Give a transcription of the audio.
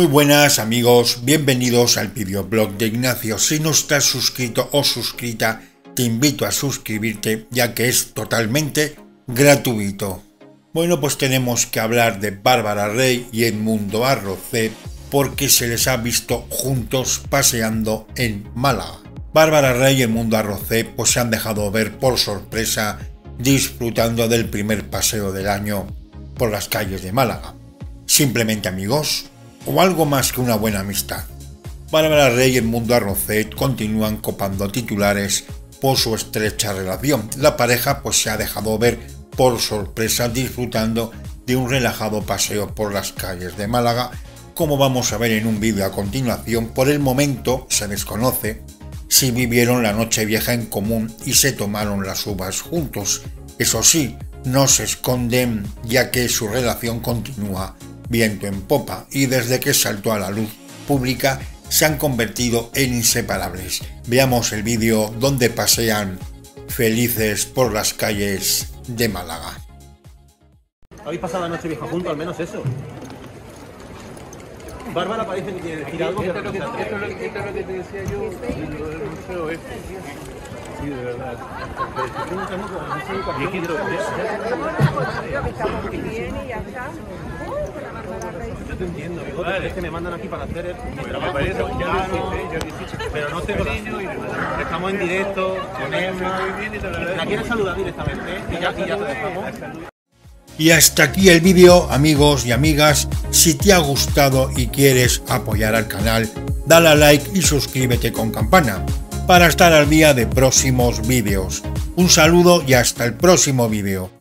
Muy buenas amigos, bienvenidos al videoblog de Ignacio. Si no estás suscrito o suscrita, te invito a suscribirte ya que es totalmente gratuito. Bueno, pues tenemos que hablar de Bárbara Rey y Edmundo Arrocet porque se les ha visto juntos paseando en Málaga. Bárbara Rey y Edmundo Arrocet pues se han dejado ver por sorpresa disfrutando del primer paseo del año por las calles de Málaga. Simplemente amigos, o algo más que una buena amistad. Bárbara Rey y Edmundo Arrocet continúan copando titulares por su estrecha relación. La pareja pues se ha dejado ver por sorpresa disfrutando de un relajado paseo por las calles de Málaga, como vamos a ver en un vídeo a continuación. Por el momento se desconoce si vivieron la noche vieja en común y se tomaron las uvas juntos. Eso sí, no se esconden ya que su relación continúa viento en popa y desde que saltó a la luz pública se han convertido en inseparables. Veamos el vídeo donde pasean felices por las calles de Málaga. ¿Habéis pasado la noche vieja juntos? Al menos eso. Bárbara parece que quiere decir algo. Esto es lo que te decía yo del museo este. Sí, de verdad. Yo te entiendo, amigo, vale. Es que me mandan aquí para hacer el... Pero me parece un plano, pero no te conozco. Estamos en directo, con Emma. La quieres saludar directamente y ya te dejamos. Y hasta aquí el vídeo, amigos y amigas. Si te ha gustado y quieres apoyar al canal, dale a like y suscríbete con campana para estar al día de próximos vídeos. Un saludo y hasta el próximo vídeo.